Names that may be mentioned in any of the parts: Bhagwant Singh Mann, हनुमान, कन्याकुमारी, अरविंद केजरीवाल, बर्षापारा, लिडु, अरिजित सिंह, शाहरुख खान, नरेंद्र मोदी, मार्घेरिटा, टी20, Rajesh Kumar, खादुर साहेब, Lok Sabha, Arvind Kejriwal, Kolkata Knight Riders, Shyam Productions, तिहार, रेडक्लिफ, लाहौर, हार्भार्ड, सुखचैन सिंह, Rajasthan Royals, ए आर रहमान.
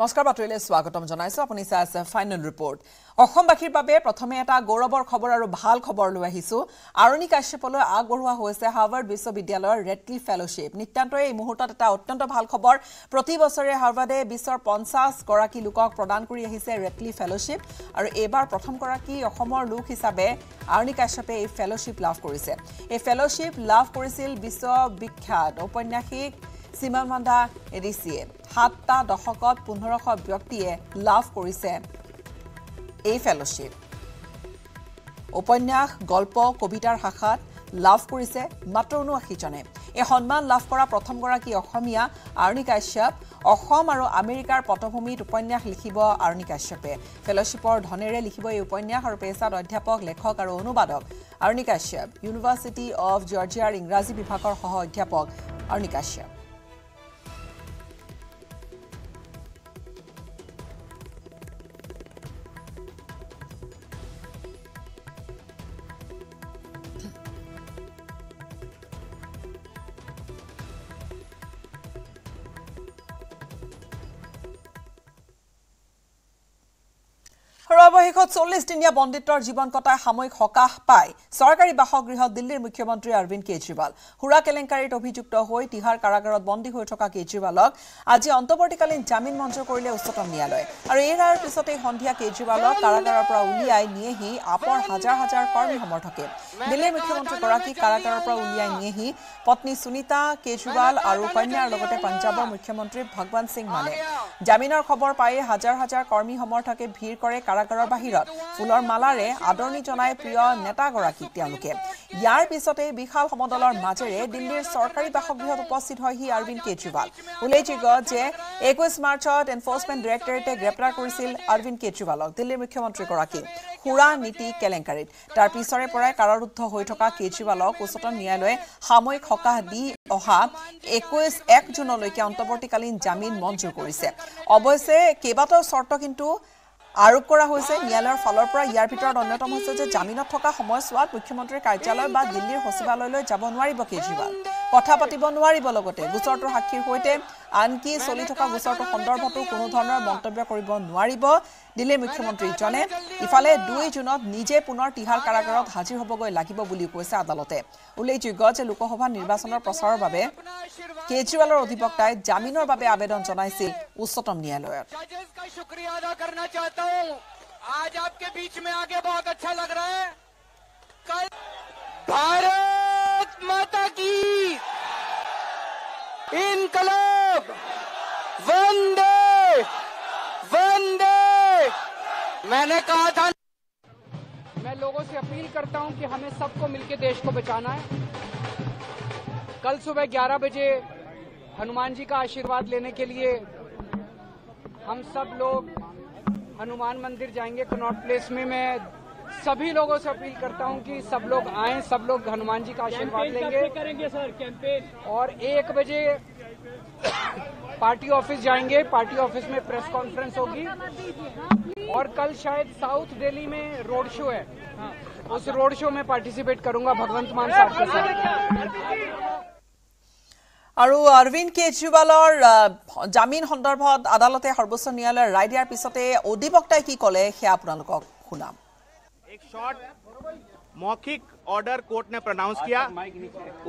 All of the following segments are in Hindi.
नमस्कार बातुले स्वागतम जनाइसो आपुनि सास फाइनल रिपोर्ट अखमबाखिर बारे प्रथमे एटा गौरवर खबर आरो ভাল खबर লৈ আহিছো আৰুণী কাশ্যপলৈ আগবঢ়োৱা হৈছে হার্ভার্ড বিশ্ববিদ্যালয়ৰ ৰেডক্লিফ ফেলোশিপ নিতান্তই এই মুহূৰ্তত এটা অত্যন্ত ভাল খবৰ প্ৰতি বছৰে হার্ভার্ডে বিশ্বৰ 50 গৰাকী লোকক প্ৰদান কৰি আহিছে ৰেডক্লিফ ফেলোশিপ আৰু এবাৰ প্ৰথম গৰাকী অসমৰ লোক হিচাপে আৰুণী কাশ্যপে এই ফেলোশিপ লাভ কৰিছে এই ফেলোশিপ লাভ কৰিছিল বিশ্ব বিখ্যাত ঔপন্যাসিক सीमानवांधा एडिसिए हात्ता दशकत 1500 व्यक्तिए लाभ करिसे ए फेलोशिप उपन्यास गल्प कवितार शाखात लाभ करिसे मात्र 79 जने ए सम्मान लाभ करा प्रथम गराकी अखमिया आरुणी काश्यप अखम आरो अमेरिकार पटभूमित उपन्यास लिखिब आरुणी काश्यपे फेलोशिपर धनेरे लिखिब ए उपन्यास आरो पेसात अध्यापक लेखक आरो अनुवादक आरुणी काश्यप यूनिवर्सिटी अफ जर्जियार इंग्रजी विभागर सह अध्यापक आरुणी काश्यप চল্লিশদিনীয়া বন্দিত্বৰ জীবন কটাই সাময়িক হকাহ পায় চৰকাৰী বাসগৃহ দিল্লীৰ মুখ্যমন্ত্ৰী অৰবিন্দ কেজৰিৱাল হুৰা কেলেংকাৰীত অভিযুক্ত হৈ তিহাৰ কাৰাগাৰত বন্দী হৈ থকা কেজৰিৱালক আজি অন্তৱৰ্তীকালীন জামিন মঞ্জুৰ কৰিলে উচ্চতম ন্যায়ালয়ে আৰু এই ৰায়ৰ পিছতে সন্ধিয়া কেজৰিৱালক কাৰাগাৰৰ পৰা উলিয়াই নিয়েহি আপৰ হাজাৰ হাজাৰ কৰ্মী সমৰ্থকে দিল্লীৰ মুখ্যমন্ত্ৰীগৰাকী কাৰাগাৰৰ পৰা উলিয়াই নিয়েহি পত্নী সুনীতা কেজৰিৱাল আৰু কন্যাৰ লগতে পঞ্জাবৰ মুখ্যমন্ত্ৰী ভগৱন্ত সিং মানে জামিনৰ খবৰ পাই হাজাৰ হাজাৰ কৰ্মী সমৰ্থকে ভিৰ কৰে কাৰাগাৰৰ বাহিৰত फुलर मालारे आदरणी जनाय प्रिय नेतागराकी त्यालुके यार पिछते विशाल समदलर माजेरे दिल्लीर सरकारी बासगृहत उपस्थित हयहि अरविंद केजरीवाल उल्लेखयोग्य जे 21 मार्चत एनफोर्समेंट डायरेक्टरेटे ग्रेप्टार करिसिल अरविंद केजरीवालक दिल्लीर मुख्यमंत्रीगराकी हुरा नीति केलेंकारीत तार पिछरे पराय कारारुद्ध होइ থকা केजरीवालक उच्चतम न्यायालये सामयिक हकाह দি অহা 21 জুনলৈকে অন্তৱৰ্তীকালীন জামিন মঞ্জুৰ কৰিছে অৱশ্যে কেবাটাও শর্ত কিন্তু आरोप करा होइसे न्यायालयर फालर परा यार भितरत अन्यतम होइसे जे जामिन थका समयसुवात मुख्यमंत्री कार्यालय बा दिल्लीर सचिवालयলৈ যাব নোৱাৰিব কেজৰিৱাল কথা পাতিব নোৱাৰিব লগতে গোচৰটোৰ সাক্ষীৰ হৈতে আনকি চলি থকা গোচৰটো সন্দৰ্ভতো কোনো ধৰণৰ মন্তব্য কৰিব নোৱাৰিব দিল্লীৰ মুখ্যমন্ত্ৰী জনে ইফালে 2 জুনত নিজে পুনৰ তিহাৰ কাৰাগাৰত হাজিৰ হ'বগৈ লাগিব বুলি কৈছে আদালতে উল্লেখযোগ্য যে লোকসভা নিৰ্বাচনৰ প্ৰচাৰৰ বাবে কেজৰিৱালৰ অধিবক্তাই জামিনৰ বাবে আবেদন জনাইছিল উচ্চতম ন্যায়ালয়ত शुक्रिया अदा करना चाहता हूं। आज आपके बीच में आगे बहुत अच्छा लग रहा है। कल भारत माता की इनकलाब वंदे वंदे। मैंने कहा था मैं लोगों से अपील करता हूं कि हमें सबको मिलकर देश को बचाना है। कल सुबह 11 बजे हनुमान जी का आशीर्वाद लेने के लिए हम सब लोग हनुमान मंदिर जाएंगे कनॉट प्लेस में। मैं सभी लोगों से अपील करता हूं कि सब लोग आएं, सब लोग हनुमान जी का आशीर्वाद लेंगे करेंगे सर कैंपेन। और 1 बजे पार्टी ऑफिस जाएंगे, पार्टी ऑफिस में प्रेस कॉन्फ्रेंस होगी और कल शायद साउथ दिल्ली में रोड शो है, उस रोड शो में पार्टिसिपेट करूंगा भगवंत मान साहब के साथ। আৰু অৰবিন্দ কেজৰিৱালৰ জামিন সন্দৰ্ভত আদালতে সৰ্বোচ্চ ন্যায়ালয়ৰ ৰায় দিয়াৰ পিছতে অধিবক্তাই কি ক'লে সেয়া আপোনালোকক শুনাম। एक शॉर्ट मौखिक ऑर्डर कोर्ट ने प्रोनाउंस किया,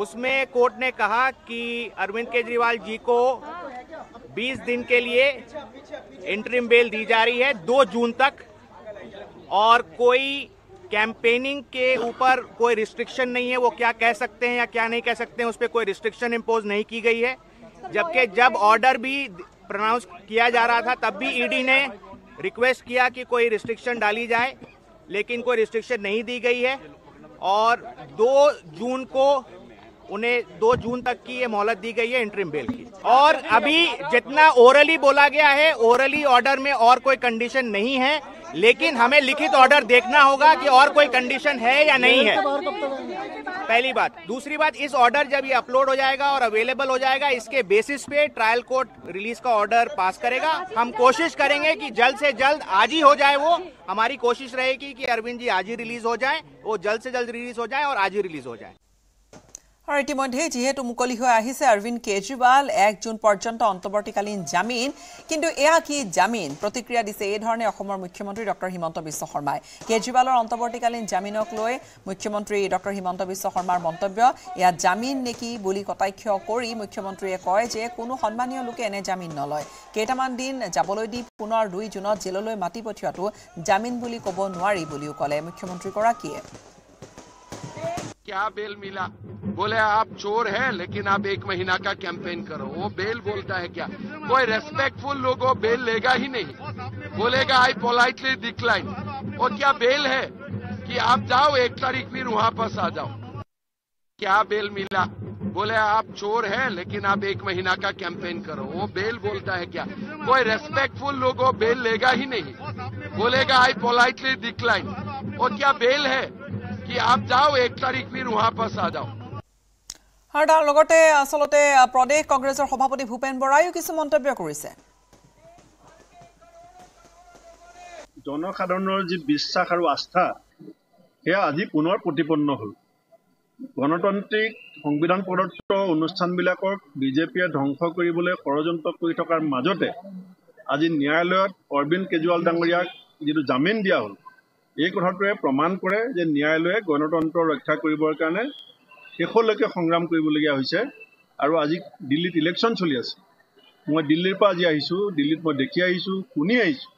उसमें कोर्ट ने कहा कि अरविंद केजरीवाल जी को 20 दिन के लिए इंटरिम बेल दी जा रही है 2 जून तक, और कोई कैंपेनिंग के ऊपर कोई रिस्ट्रिक्शन नहीं है, वो क्या कह सकते हैं या क्या नहीं कह सकते हैं उस पर कोई रिस्ट्रिक्शन इम्पोज नहीं की गई है। जबकि जब ऑर्डर भी प्रोनाउंस किया जा रहा था तब भी ईडी ने रिक्वेस्ट किया कि कोई रिस्ट्रिक्शन डाली जाए, लेकिन कोई रिस्ट्रिक्शन नहीं दी गई है और 2 जून को उन्हें 2 जून तक की ये मोहलत दी गई है इंटरिम बेल की। और अभी जितना ओरली बोला गया है, ओरली ऑर्डर में और कोई कंडीशन नहीं है, लेकिन हमें लिखित ऑर्डर देखना होगा कि और कोई कंडीशन है या नहीं है, पहली बात। दूसरी बात, इस ऑर्डर जब ये अपलोड हो जाएगा और अवेलेबल हो जाएगा, इसके बेसिस पे ट्रायल कोर्ट रिलीज का ऑर्डर पास करेगा। हम कोशिश करेंगे कि जल्द से जल्द आज ही हो जाए, वो हमारी कोशिश रहेगी कि अरविंद जी आज ही रिलीज हो जाए, वो जल्द से जल्द रिलीज हो जाए और आज ही रिलीज हो जाए। और इतिमध्ये जेहेतु मुकलि हो आहिसे अरविंद केजरीवाल 1 जून पर्यन्त अंतवर्तीकालीन जामीन किंतु एया कि जामीन प्रतिक्रिया दिसे ए धरणे अखमर मुख्यमंत्री डॉ हिमंत बिस्व शर्मा केजरीवालर अंतवर्तीकालीन जामीनक लय मुख्यमंत्री डॉ हिमंत बिस्व शर्मार मंतव्य एया जामीन नेकी बुली कटाक्ष करि मुख्यमंत्रीए कय जे कोनो सम्मानीय लोके एने जामीन नलय केटामान दिन जाबोलै दि पुनर 2 जून जेललै माटी पठियातु जामीन बुली कब नवारी बुलियो कले मुख्यमंत्री गराकिए क्या बेल मिला बोले आप चोर हैं लेकिन आप 1 महीना का कैंपेन करो वो बेल बोलता है क्या कोई रेस्पेक्टफुल लोग वो बेल लेगा ही नहीं बोलेगा आई पोलाइटली डिक्लाइन और क्या बेल है कि आप जाओ 1 तारीख भी वापस आ जाओ क्या बेल मिला बोले आप चोर हैं लेकिन आप 1 महीना का कैंपेन करो वो बेल बोलता है क्या कोई रेस्पेक्टफुल लोग वो बेल लेगा ही नहीं बोलेगा आई पोलाइटली डिक्लाइन और क्या बेल है कि आप जाओ 1 तारीख भी वापस आ जाओ और तार लगते आसलते प्रदेश कांग्रेसर सभापति भूपेन बरायो किछु मंतव्य करिसे जनसाधारणर जी विश्वास और आस्था हे आज पुनर प्रतिपन्न हल गणतांत्रिक संविधान प्रदत्त अनुष्ठान बीजेपी ध्वंस करबले षड़यंत्र करि थकार मजते आज न्यायालय अरविंद केजरीवाल डांगरिया जी जामीन दिया हल यह कथाटे प्रमाण करे जे न्यायालय गणतंत्र रक्षा करिबर कारणे शेषलैके संग्राम और आज दिल्ली इलेक्शन चलि आछे मैं दिल्लीर पर आज आइसो दिल्लीत मैं देखि आइसो सुनि आइसो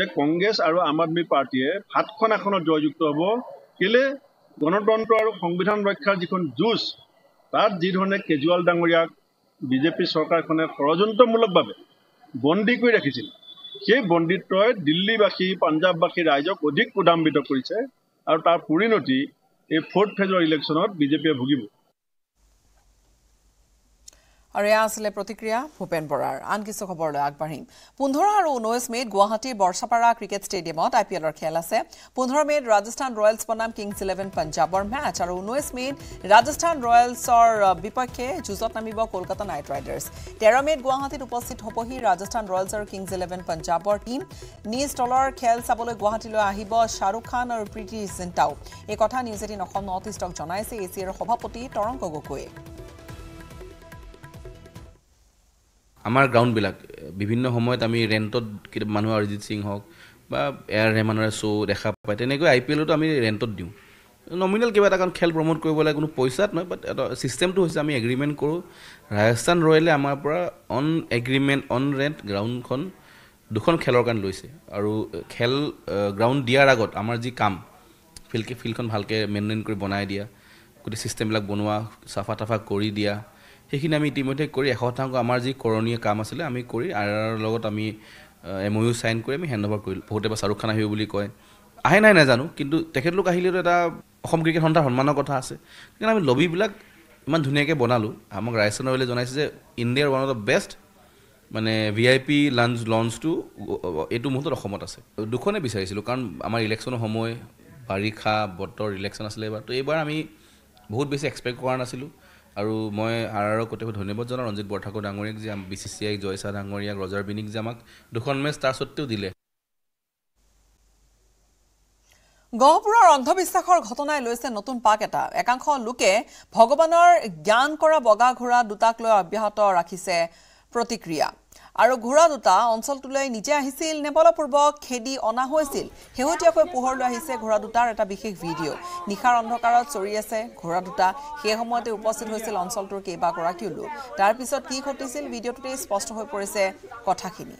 जे कांग्रेस और आम आदमी पार्टिए हाथखन आसनत जययुक्त हब केले गणतंत्र और संविधान रक्षार जी जुज तार जी धरणे केजरीवाल डांगरिया बीजेपी सरकारखने षड़यंत्रमूलक बंदी कर राखिछिल सेई बंदित्वए दिल्लीवासी पंजाबवासी राइजक अधिक क्रोधान्वित करिछे और तार परिणति ए 4th फेजर इलेक्शनत बीजेपी भुगिब और आसले प्रतिक्रिया भूपेन बरार आन किस खबर आगबाढ़ 15 और 19 मेत गुवाहाटी बर्षापारा क्रिकेट स्टेडियम आईपीएलर खेल आसे 15 मेत राजस्थान रॉयल्स बनाम किंग्स 11 पंजाबर मैच और 19 मेत राजस्थान रॉयल्सर विपक्षे जुजत नामिब कोलकाता नाइट राइडर्स 13 मेत गुवाहाटीत उपस्थित हबहि राजस्थान रॉयल्स और किंग्स 11 पंजाबर टीम निज दलर खेल चाबल गुवाहाटीले आहिब शाहरुख खान और प्रीति जिंटाओ ए कथा निउज 18 अखम नॉर्थ ईस्टक जनाइसे एसियर सभापति तरुण गगोई आमार ग्राउंडबिल विभिन्न समय रेन्ट मानु अरिजित सिंह हक ए आर रहमानर शो देखा पाए आई पी एलो आम रेन्ट दूँ नमिनल क्या कारण खेल प्रमोट कर पैसा ना बट सिस्टेम तो आम एग्रीमेंट करूँ राजस्थान रॉयल्स आमार on agreement on rent ground 2খন खेलर कारण लैसे और खेल ग्राउंड दियार आगत आम जी काम फिल्ड भालके मेनटेन कर बनाए दिया गोटे सिस्टेमबिल बनवा साफा ताफा कर दिया সেইখিনি আমি ইতিমধ্যে কৰি 100 আমাৰ যি কৰণীয় কাম আছিলে আমি কৰি আৰৰ লগত আমি এমইউ সাইন কৰি আমি হেণ্ডঅভাৰ কৰিলোঁ বহুতে বা শাহৰুখ খান আহিব বুলি কয় আহে নাই নাজানো কিন্তু তেখেত লোক আহিলেতো এটা অসম ক্ৰিকেট সন্তানৰ সন্মানৰ কথা আছে কিন্তু আমি লবিবিলাক ইমান ধুনীয়াকৈ বনালোঁ আমাক ৰাজস্থান ৰয়েলে জনাইছে যে ইণ্ডিয়াৰ ওৱান অফ দ্য বেষ্ট মানে ভিআইপি লঞ্চটো এইটো মুহূৰ্তত অসমত আছে দুখনে বিচাৰিছিলোঁ কাৰণ আমাৰ ইলেকশ্যনৰ সময় বাৰিষা বতৰ ইলেকশ্যন আছিলে এবাৰ তো এইবাৰ আমি বহুত বেছি এক্সপেক্ট কৰা নাছিলোঁ और मैं आर कटे धन्यवाद रंजित बरठाकुर डांगरिया जी BCCI जयसा डांगरिया रजार बिनिक जी आमक 2খন मैच तार सत्त्वेও दिले गहपुरर अंधविश्वासर घटनाय लैसे नतुन पाक एटा एकांश लोके भगवानर ज्ञान करा बगा घोड़ा दुटाक लय अब्याहत राखिसे प्रतिक्रिया और घोड़ा दुटा अंचलटुलै निजे आहिसिल नेबलपूर्वक खेदी अना होइसिल हेहतियाकै पोहरल आहिसे घोड़ा दुटार एटा विशेष भिडिओ निखार अंधकारत चरि आसे घोड़ा दुटा हे समयते उपस्थित होइसिल अंचलटुर केबागराकिउ लोक तार पिছত কি ঘটিছিল ভিডিওটোতে স্পষ্ট হৈ পৰিছে কথাখিনি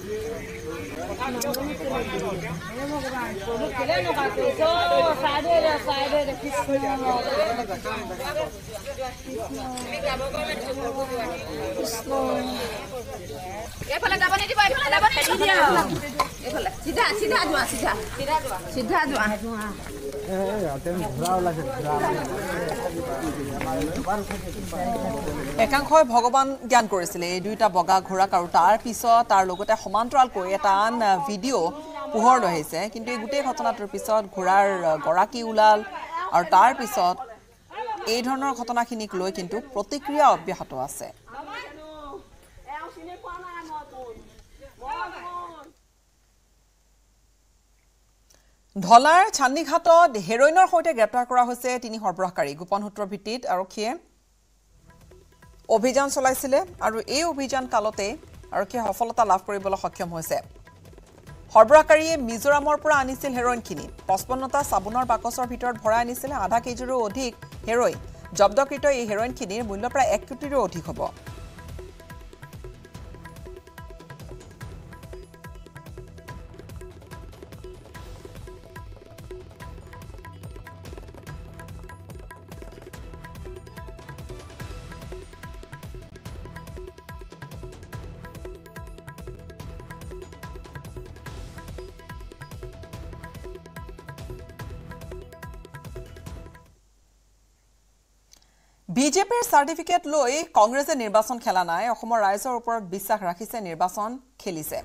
एकांखय भगवान ज्ञान कर बगा घोड़ाक और तार पिछत तार समान्तरालको एटा आन भिडिओ पोहर लहिसे किन्तु गोटे घटनाटोर पिछत घोड़ार गराकी उलाल और तार पिछत एइ धৰণৰ घटनाखिनिक লৈ किन्तु प्रतिक्रिया অব্যাহত আছে। ढलार छानीघाटत हेरोइনৰ সৈতে গ্ৰেপ্তাৰ কৰা হৈছে তিনি সৰবৰাহকাৰী। গোপন সূত্ৰৰ ভিত্তিত আৰক্ষীয়ে অভিযান চলাইছিল আৰু এই অভিযান কালতে आरक्षी सफलता लाभ कर सक्षम हो। सरबराहकारिये मिजोरामर पर आनिसिल हेरोइनखिनि 55टा साबुनर बाकसर भितर भरा आनिसिल। आधा केजिरो अधिक हेरोइन जब्दकृत। यह हेरोइनखिनिर मूल्य प्राय 1 कोटी अधिक हब। बीजेपीर सार्टिफिकेट लई कांग्रेसे निर्वाचन खेला नाई। राइजर ऊपर विश्वास राखिसे, निर्वाचन खेलिसे।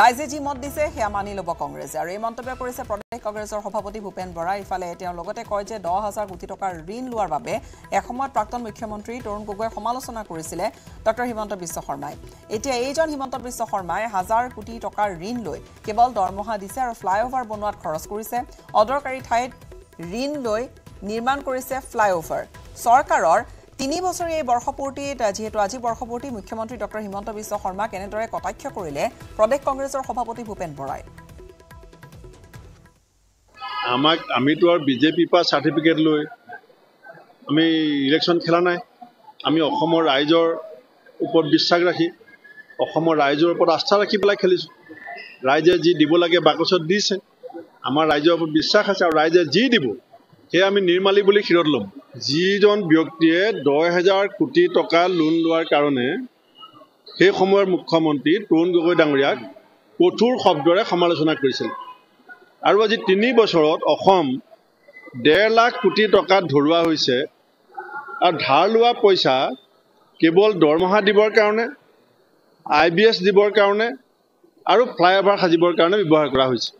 राइजे जी मत दिसे सेया मानि लब कांग्रेसे। और यह मंतव्य करिसे प्रदेश कांग्रेसर सभापति भूपेन बरा। इफाले तेओं लगते कय जे 10,000 कोटी टकार ऋण लोৱাৰ বাবে এসময়ত প্ৰাক্তন মুখ্যমন্ত্ৰী তৰুণ গগৈ সমালোচনা কৰিছিল ডক্টৰ হিমন্ত বিশ্ব শৰ্মাই। এতিয়া এইজন হিমন্ত বিশ্ব শৰ্মাই 1,000 কোটি টকাৰ ঋণ লৈ কেৱল দৰমহা দিছে আৰু ফ্লাইঅভাৰ বনোৱাত খৰচ কৰিছে। অদৰকাৰী ঠাইত ঋণ লৈ নিৰ্মাণ কৰিছে ফ্লাইঅভাৰ। सरकार 3 बछरीया वर्षपूर्ति जीतु आज वर्षपूर्ति मुख्यमंत्री डॉ हिमंत विश्व शर्मा केनेदरे कटाक्ष करिले प्रदेश कांग्रेसर सभापति भूपेन बराय। आमाक आमी तो बीजेपी पा सर्टिफिकेट लय आमी इलेक्शन खेला नाय। आमी अखोमर राइजर ऊपर विश्वास राखि अखोमर राइजर ऊपर आस्था राखि पला खेलिसु। राइजे जी दिबो लागे बाकसत दिसे। आमार राइजर ऊपर विश्वास आछे आरो राइजे जी दिबो हे आमी निर्माली बुली खिरत लम। जीजन व्यक्तिये 10,000 कोटी टका लोन लोৱাৰ কাৰণে সেই সময়ৰ মুখ্যমন্ত্ৰী তৰুণ গগৈ ডাঙৰীয়াক কঠোৰ শব্দৰে সমালোচনা কৰিছিল। আৰু আজি 3 বছৰত অসম 1.5 লাখ কোটি টকা ধৰুৱা হৈছে। আৰু ধাৰ লোৱা পইচা কেৱল দৰমহা দিবৰ কাৰণে, IBS দিবৰ কাৰণে আৰু ফ্লাইঅভাৰ সাজিবৰ কাৰণে ব্যৱহাৰ কৰা হৈছে।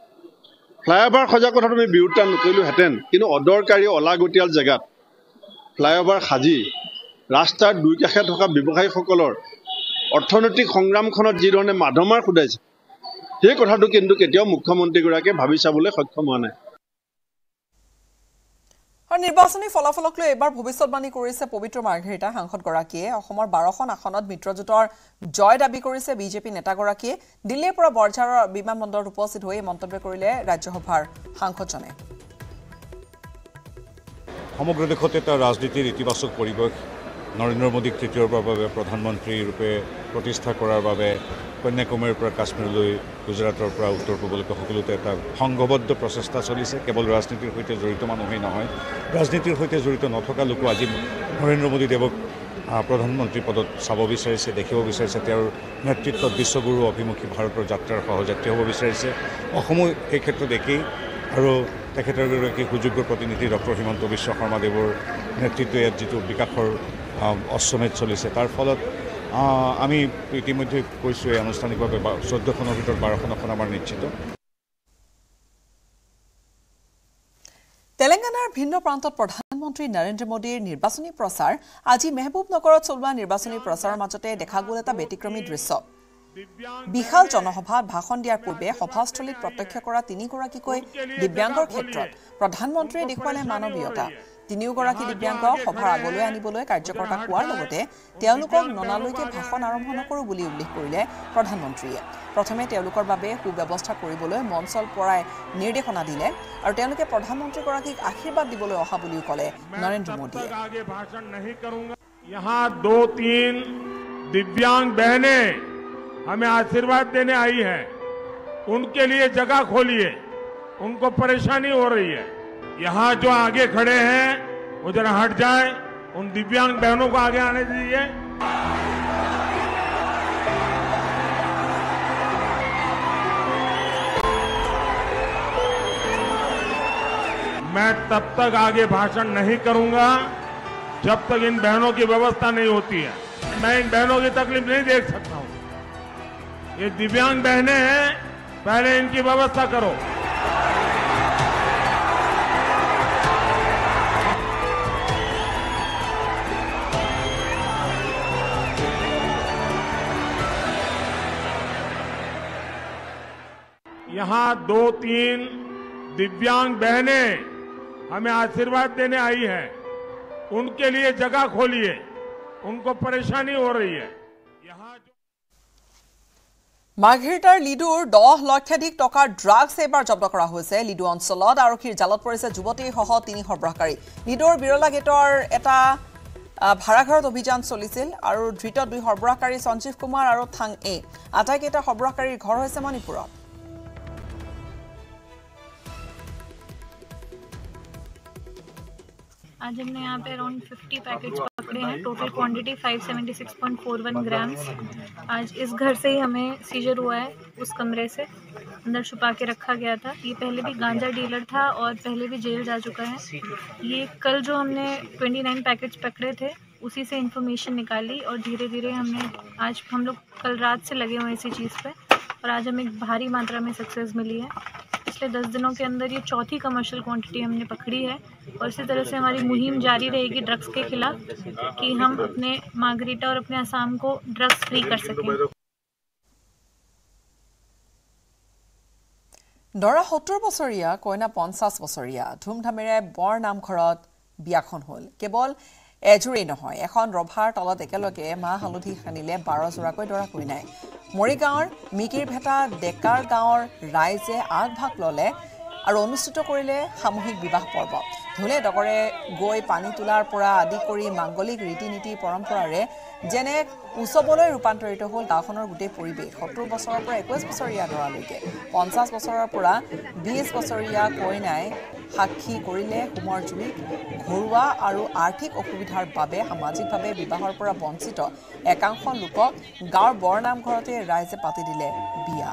ফ্লাইঅভাৰ সজা কথাটো আমি বিৰোধিতা নকৰিলোহেঁতেন, কিন্তু অদৰকাৰী অলাগতিয়াল জেগাত फ्लाइओभार साजी रास्तार दुकाषे थका व्यवसायीसर अर्थनैतिक संग्रामखन जी धरणे माधमार खुदाइछे সেই কথাটো কিন্তু কেতিয়াও মুখ্যমন্ত্ৰীগৰাকীয়ে ভাবি চাবলৈ সক্ষম হোৱা নাই। আৰু নিৰ্বাচনী ফলাফলক লৈ এবাৰ ভৱিষ্যতবাণী কৰিছে পবিত্ৰ মাৰ্ঘেৰিটা। সাংসদগৰাকীয়ে অসমৰ 12খন আসনত মিত্ৰজোঁটৰ জয় দাবী কৰিছে বিজেপি নেতাগৰাকীয়ে। দিল্লীৰ পৰা বৰঝাৰৰ বিমানবন্দৰত উপস্থিত হৈ মন্তব্য কৰিলে ৰাজ্যসভাৰ সাংসদজনে। समग्र देशते एक राजनीतिर इतिबाचक परिवेश। नरेंद्र मोदी तृतीय प्रधानमंत्री रूपे प्रतिष्ठा करार बारे कन्याकुमारीर पर काश्मीरलै गुजरातर पर उत्तर पूर्वলৈকে সকলোতে এটা সংঘবদ্ধ প্রচেষ্টা চলিছে। কেবল রাজনীতির সৈতে জড়িত মানুহে নহয়, রাজনীতির সৈতে জড়িত নথকা লোকো আজি नरेंद्र मोदी देवक प्रधानमंत्री पदत চাব বিচাৰিছে, দেখিব বিচাৰিছে। তেওঁৰ নেতৃত্বত বিশ্বগুৰু অভিমুখী ভাৰতৰ যাত্ৰাৰ সহযাত্রী হ'ব বিচাৰিছে। অসমো এই ক্ষেত্ৰত একেই। আৰু তেখেতৰগৰাকী সুযোগ্য প্ৰতিনিধি ডক্টৰ হিমন্ত বিশ্ব শৰ্মাদেৱৰ নেতৃত্বত ইয়াত যিটো বিকাশৰ অশ্বমেধ চলিছে তাৰ ফলত আমি ইতিমধ্যে কৈছোঁ আনুষ্ঠানিকভাৱে 14খনৰ ভিতৰত 12খন আমাৰ নিশ্চিত। তেলেংগানাৰ ভিন্ন প্ৰান্তত प्रधानमंत्री नरेंद्र मोदी নিৰ্বাচনী প্ৰচাৰ। আজি মেহবুবনগৰত চলোৱা নিৰ্বাচনী প্ৰচাৰৰ মাজতে দেখা গ'ল এটা ব্যতিক্ৰমী দৃশ্য। विशाल जनसभा भाषण दियार पूर्वे सभास्थलीत प्रत्यक्ष करा दिव्यांगर क्षेत्र प्रधानमंत्री देखुवाले मानवीयता। तीनियोगराकी दिव्यांग सभार आगले आनिबोले कार्यकर्ता कोৱাৰ লগতে তেওঁলোকক ননালৈকে भाषण आरम्भ नकৰো বুলি উল্লেখ কৰিলে प्रधानमंत्रीয়ে। प्रथमे তেওঁলোকৰ বাবে সুব্যৱস্থা কৰিবলৈ মঞ্চল পৰাই নিৰ্দেশনা দিলে আৰু তেওঁলোকে प्रधानमंत्रीगৰাকীক আশীৰ্বাদ দিবলৈ অহা বুলিও ক'লে नरेंद्र मोदी। यहाँ 2-3 दिव्यांग बहने हमें आशीर्वाद देने आई है, उनके लिए जगह खोलिए। उनको परेशानी हो रही है। यहाँ जो आगे खड़े हैं वो जरा हट जाए, उन दिव्यांग बहनों को आगे आने दीजिए। मैं तब तक आगे भाषण नहीं करूंगा जब तक इन बहनों की व्यवस्था नहीं होती है। मैं इन बहनों की तकलीफ नहीं देख सकता हूं। ये दिव्यांग बहनें हैं, पहले इनकी व्यवस्था करो। यहाँ 2-3 दिव्यांग बहनें हमें आशीर्वाद देने आई हैं, उनके लिए जगह खोलिए, उनको परेशानी हो रही है। यहाँ मार्घेरिटार लिडुर 10 लाखाधिक टका ड्राग्स एबार जब्त करा होइसे। लिडु अंचलत आरक्षीर जालत परिसे जुवती सह 3 सरबराहकारी। लिडुर बिरला गेटर एटा भाड़ाघर अभियान चलिसिल और धृत 2 सरबराहकारी संजीव कुमार और थांग ए आटाकेटा सरबराहकारी घर होइसे मणिपुर। आज हमने यहाँ पे अराउंड 50 पैकेट्स पकड़े हैं। Total quantity 576.41 grams. आज इस घर से ही हमें सीजर हुआ है, उस कमरे से अंदर छुपा के रखा गया था। ये पहले भी गांजा डीलर था और पहले भी जेल जा चुका है। ये कल जो हमने 29 पैकेट्स पकड़े थे उसी से इन्फॉर्मेशन निकाली और धीरे धीरे हमने आज हम लोग कल रात से लगे हुए हैं इसी चीज़ पर, और आज हमें भारी मात्रा में सक्सेस मिली है। पिछले 10 दिनों के अंदर ये चौथी कमर्शियल क्वांटिटी हमने पकड़ी है और इसी तरह से हमारी मुहिम जारी रहेगी ड्रग्स के खिलाफ कि हम अपने मार्घेरिटा और अपने असम को ड्रग्स फ्री कर सकें। 70 बछरिया कन्या 50 बछरिया धूमधामेरे बर नामघरत बियाखन हल। केवल एजोरे নহয় এখন ৰভাৰ তলত একেলগে মা হালধি খানিলে 12 জোৰাকৈ দৰা কইনাই। মৰিগাঁৱৰ মিকিৰ ভেটা ডেকাৰ গাঁৱৰ ৰাইজে আগভাগ ললে আৰু অনুষ্ঠিত কৰিলে সামূহিক বিবাহ পৰ্ব। ঢোলে ডগৰে গৈ পানী তোলাৰ পৰা আদি কৰি মাংগলিক ৰীতি নীতি পৰম্পৰাৰে যেনে উৎসৱলৈ ৰূপান্তৰিত হ'ল গাঁওখনৰ গোটেই পৰিৱেশ। 70 বছৰৰ পৰা 21 বছৰীয়া দৰালৈকে 50 বছৰৰ পৰা 20 বছৰীয়া কইনাই साक्षी करिले कुमार जुड़ी घरुआ और आर्थिक असुविधार बाबे सामाजिकभावे विवाहर परा वंचित एकांश लोকক गाँव बर नामघरते राइजे पाति दिले बिया।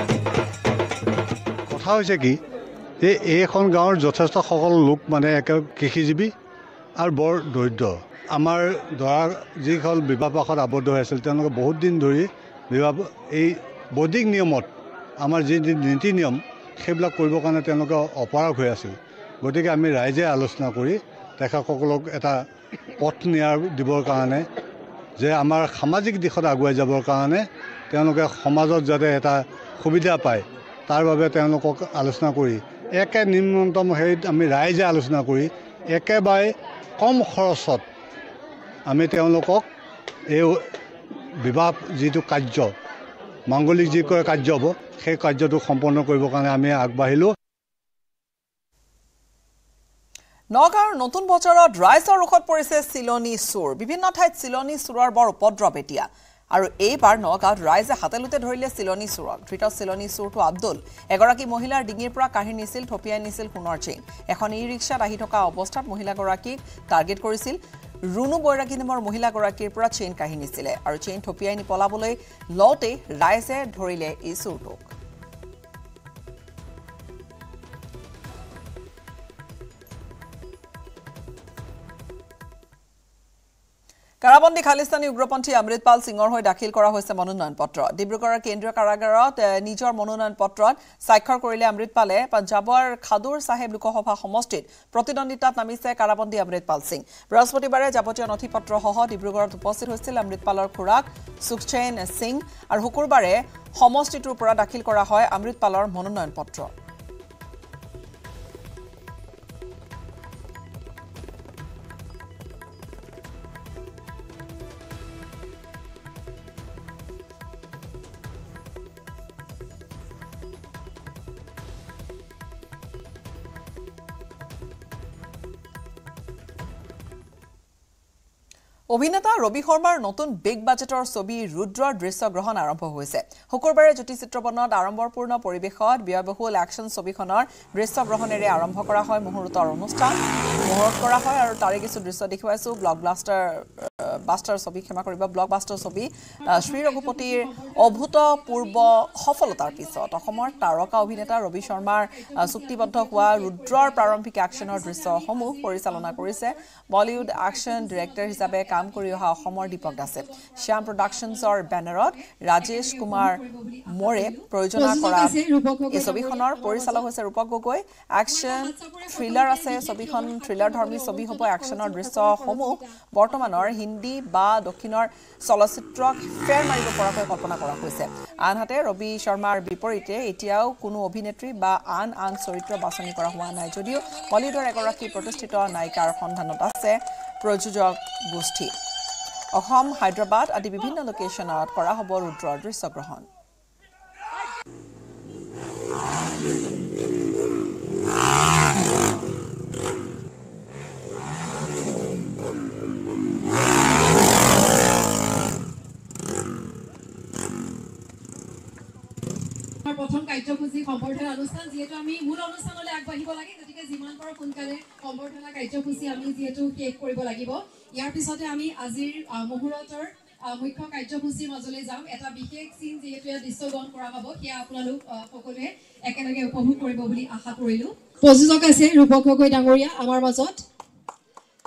कथा होइसे कि एखन गाँवर यथेष्ट सकल लोक माने कृषिजीवी और बर दरिद्र आमार दरा जिखल विवाह पाखत आबद्ध हो आसिल तेनलोक बहुत दिन धरि विवाह एई बौद्धिक नियमत आमार जी नीति नियम सेबिलाक करिबर कारणे तेनलोक अपराग हो आसिल। गतिके आमि राइजे आलोचना करि तेखकलक एटा पथ नियार दिबर कारणे जे आमार सामाजिक दिखत आगुवाई जाबर कारणे तेनलोके समाजत जाते एटा सुविधा पाए तार बारे तेनलोকক आलोचना करि एके निम्नतम हेत आमि राइजे आलोचना करि एकेबारे कम खरचत आमि तेनलोকক ए विवाह जितु कार्य मांगलिक जी कार्य हम सही कार्य सम्पन्न करने आगे। नगाँव नतुन बजार राइजर रोखत पड़े चिलनी चोर। विभिन्न ठाई चिलनी चोर बर उपद्रव एटिया और एबार नगाँव राइजे हाते लुटे धरिले चिलनी चोरक। धृत चिलनी चोर तो आब्दुल एगराकी महिलार डिंगिर पर काढ़ी निছিল थपियाई निছিল सोनार चेन। एखन इ रिक्शात आहि थका अवस्थात महिलागराकीक टार्गेट करिছিল। रुनु बैरागी नाम महिलागराकीर पर चेन काढ़ी निছিলে और चेन थपियाई नि पलाबोलै लौते राइजे धरिले इ चोरटोक। काराबंदी खालिस्तानी उग्रपन्थी अमृतपाल सिंह दाखिल मनोनयन पत्र। डिब्रुगढ़ केंद्रीय कारागारत निजर मनोनयन पत्र स्वाक्षर करिले अमृतपाले। पंजाबर खादुर साहेब लोकसभा समष्टित प्रतिद्वंदितात नामिसे काराबंदी अमृतपाल सिंह। बृहस्पतिबारे जाबतीय नथिपत्रसह डिब्रुगढ़त उपस्थित होइसिल अमृतपालर खुराक सुखचैन सिंह और शुक्रबारे समष्टिटुर पर दाखिल करा हय अमृतपालर मनोनयन पत्र। अभिनेता रवि शर्मार नतुन बिग बाजेटर छवि रुद्र दृश्य ग्रहण आरम्भ হৈছে। हुकुरबारे ज्योति चित्रपटत आडम्बरपूर्ण परिवेशत व्ययबहुल एक्शन छविखনৰ दृश्य ग्रहणेৰে आरम्भ কৰা হয় মুহূৰ্তৰ অনুষ্ঠান। মুহূৰ্ত কৰা হয় আৰু তাৰে কিছু দৃশ্য দেখুৱাইছো। ব্লকবাস্টাৰ ছবি শ্ৰী ৰঘুপতিৰ অভূতপূৰ্ব সফলতাৰ পিছত অসমৰ তাৰকা অভিনেতা ৰবি শৰ্মাৰ চুক্তিবদ্ধ হোৱা ৰুদ্ৰৰ প্ৰাৰম্ভিক একশ্যনৰ দৃশ্যসমূহ পৰিচালনা কৰিছে বলিউড একশ্যন ডিৰেক্টৰ হিচাপে दीपक दासे। श्याम प्रोडक्शन्स बैनरत राजेश कुमार मोरे प्रयोजना छविखनर परिचालक होइसे रूपक गोगोई। एक्शन थ्रिलर आछे छविखन, थ्रिलर धर्मी छवि होबो। एक्शनर दृश्य समूह बर्तमानर हिंदी बा दक्षिणर चलचित्रक फेर मारिब पराকৈ कल्पना কৰা হৈছে। आनहाते रवि शर्मार विपरीते एतियाओ कोनो अभिनेत्री बा आन चरित्र बाछनि কৰা হোৱা নাই যদিও বলিউডৰ এগৰাকী প্ৰতিষ্ঠিত নায়িকাৰ সন্ধানত আছে प्रयोजक गोष्ठी। हायद्राबाद आदि विभिन्न लोकेशन हम रुद्र दृश्य ग्रहण। प्रथम कार्यसूची सम्बर्धना अनुष्ठान जेहेतु मूल अनुष्ठान आगे लगे गति जीवन पारो सोनकाले सम्बर्धना कार्यसूची शेष कर लगे। यार पिछते आज मुहूर्तर मुख्य कार्यसूची मजले जाम विशेष सीन जेहेतु दृश्य ग्रहण करा पाबो हे आपलोक सकलोवे एकेलगे उपभोग करिबो बुली आशा करिलो। प्रयोजक आछे रूपक गगৈ डांगरिया आमार मजत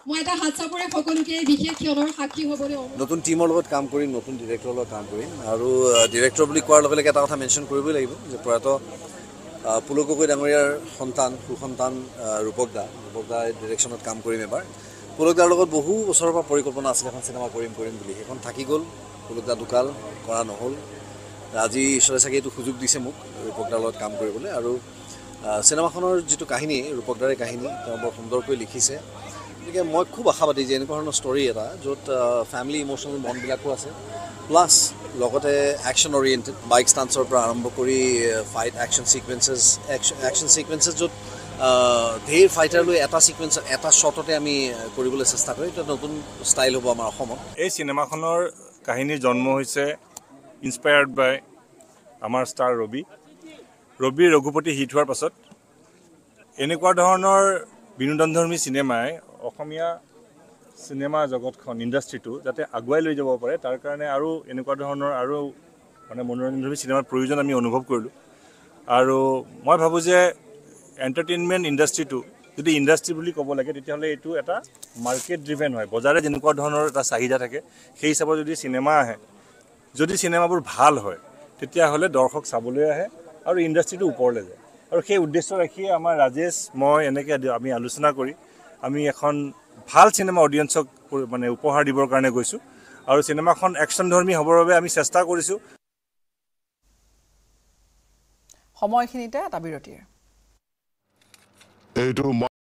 মই এটা হাত চাপৰে সকলোকে বিশেষ ক্ষণৰ সাক্ষী হ'বলৈ নতুন টিমৰ লগত কাম কৰি নতুন ডাইৰেক্টৰৰ লগত কাম কৰি আৰু ডাইৰেক্টৰ বুলি কোৱাৰ লগে লগে এটা কথা মেনশন কৰিবই লাগিব যে প্ৰায়ত পুলক গগৈ ডাঙৰীয়াৰ সন্তান ৰূপক দা ডাইৰেকশ্যনত কাম কৰিম। এবাৰ পুলক দাৰ লগত বহু বছৰৰ পৰা পৰিকল্পনা আছিল এখন সিনেমা কৰিম বুলি। এখন থাকি গ'ল, পুলক দা ঢুকাল, কৰা নহ'ল। আজি ঈশ্বৰে চাগে এইটো সুযোগ দিছে মোক ৰূপক দাৰ লগত কাম কৰিবলৈ। আৰু সিনেমাখনৰ যিটো কাহিনী ৰূপক দাৰে কাহিনী তেওঁ বৰ সুন্দৰকৈ লিখিছে। গতিকে মই খুব আশাবাদী যে এনেকুৱা ধৰণৰ ষ্টৰি এটা য'ত ফেমিলি ইম'শ্যনেল বণ্ডবিলাকো আছে, প্লাছ লগতে একশ্যন অৰিয়েণ্টেড বাইক ষ্টান্টছৰ পৰা আৰম্ভ কৰি ফাইট একশ্যন ছিকুৱেঞ্চেছ য'ত ধেৰ ফাইটাৰলৈ এটা ছিকুৱেঞ্চ এটা শ্বটতে আমি কৰিবলৈ চেষ্টা কৰোঁ। এটা নতুন ষ্টাইল হ'ব আমাৰ অসমত। এই চিনেমাখনৰ কাহিনীৰ জন্ম হৈছে ইনস্পায়াৰ্ড বাই আমাৰ ষ্টাৰ ৰবি ৰঘুপতি হিট হোৱাৰ পাছত এনেকুৱা ধৰণৰ বিনোদনধৰ্মী চিনেমাই অসমীয়া সিনেমা জগতখন ইন্ডাষ্ট্রিটো যাতে আগুৱাই লৈ যাব পাৰে তাৰ কাৰণে আৰু এনেকুৱা ধৰণৰ আৰু মানে মনোৰঞ্জনধৰ্মী সিনেমাৰ প্ৰয়োজন আমি অনুভৱ কৰিলোঁ। আৰু মই ভাবোঁ যে এণ্টাৰটেইনমেণ্ট ইন্ডাষ্ট্রিটো যদি ইন্ডাষ্ট্রি বুলি ক'ব লাগে তেতিয়াহ'লে এইটো এটা মাৰ্কেট ড্ৰিভেন হয়। বজাৰে যেনেকুৱা ধৰণৰ এটা চাহিদা থাকে সেই হিচাপত যদি চিনেমা আহে, যদি চিনেমাবোৰ ভাল হয় তেতিয়াহ'লে দৰ্শক চাবলৈ আহে আৰু ইন্ডাষ্ট্রিটো ওপৰলৈ যায়। আৰু সেই উদ্দেশ্য ৰাখিয়ে আমাৰ ৰাজেশ মই এনেকৈ আমি আলোচনা কৰি আমি এখন ভাল সিনেমা অডিয়েন্সক মানে উপহার দিবৰ কাৰণে গৈছো আৰু সিনেমাখন একশন ধর্মী হবৰ বাবে আমি চেষ্টা কৰিছো। সময়খিনিতে এটা বিৰতি।